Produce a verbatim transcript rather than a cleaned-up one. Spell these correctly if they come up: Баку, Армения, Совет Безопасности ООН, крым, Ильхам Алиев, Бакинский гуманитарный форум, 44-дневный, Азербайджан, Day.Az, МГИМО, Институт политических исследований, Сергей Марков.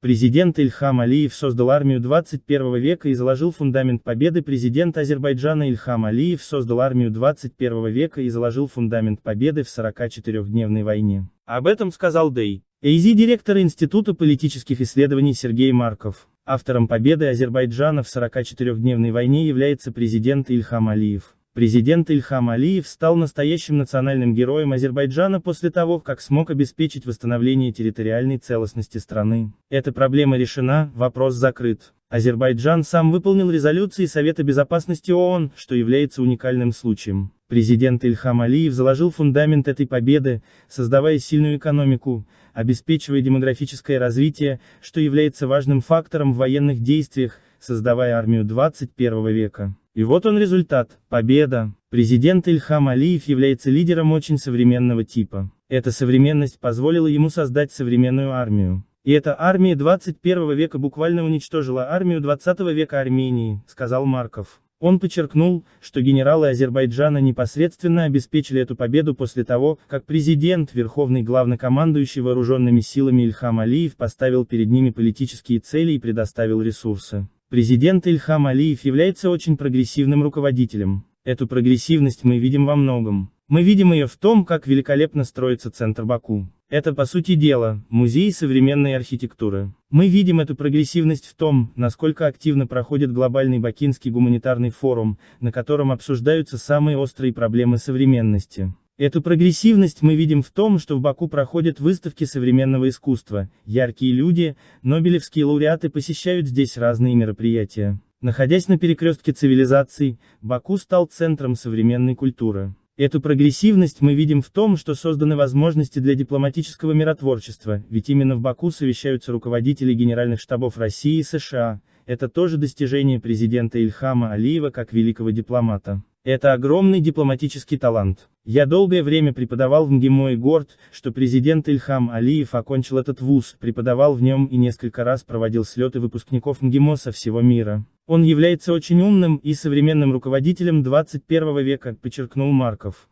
Президент Ильхам Алиев создал армию двадцать первого века и заложил фундамент победы. Президент Азербайджана Ильхам Алиев создал армию двадцать первого века и заложил фундамент победы в сорокачетырёхдневной войне. Об этом сказал Day точка A Z директор Института политических исследований Сергей Марков. Автором победы Азербайджана в сорокачетырёхдневной войне является президент Ильхам Алиев. Президент Ильхам Алиев стал настоящим национальным героем Азербайджана после того, как смог обеспечить восстановление территориальной целостности страны. Эта проблема решена, вопрос закрыт. Азербайджан сам выполнил резолюции Совета Безопасности ООН, что является уникальным случаем. Президент Ильхам Алиев заложил фундамент этой победы, создавая сильную экономику, обеспечивая демографическое развитие, что является важным фактором в военных действиях, создавая армию двадцать первого века. И вот он результат – победа. Президент Ильхам Алиев является лидером очень современного типа. Эта современность позволила ему создать современную армию. И эта армия двадцать первого века буквально уничтожила армию двадцатого века Армении, сказал Марков. Он подчеркнул, что генералы Азербайджана непосредственно обеспечили эту победу после того, как президент, верховный главнокомандующий вооруженными силами Ильхам Алиев поставил перед ними политические цели и предоставил ресурсы. Президент Ильхам Алиев является очень прогрессивным руководителем. Эту прогрессивность мы видим во многом. Мы видим ее в том, как великолепно строится центр Баку. Это, по сути дела, музей современной архитектуры. Мы видим эту прогрессивность в том, насколько активно проходит глобальный Бакинский гуманитарный форум, на котором обсуждаются самые острые проблемы современности. Эту прогрессивность мы видим в том, что в Баку проходят выставки современного искусства, яркие люди, нобелевские лауреаты посещают здесь разные мероприятия. Находясь на перекрестке цивилизаций, Баку стал центром современной культуры. Эту прогрессивность мы видим в том, что созданы возможности для дипломатического миротворчества, ведь именно в Баку совещаются руководители генеральных штабов России и США, это тоже достижение президента Ильхама Алиева как великого дипломата. Это огромный дипломатический талант. Я долгое время преподавал в МГИМО и горд, что президент Ильхам Алиев окончил этот вуз, преподавал в нем и несколько раз проводил слеты выпускников МГИМО со всего мира. Он является очень умным и современным руководителем двадцать первого века, подчеркнул Марков.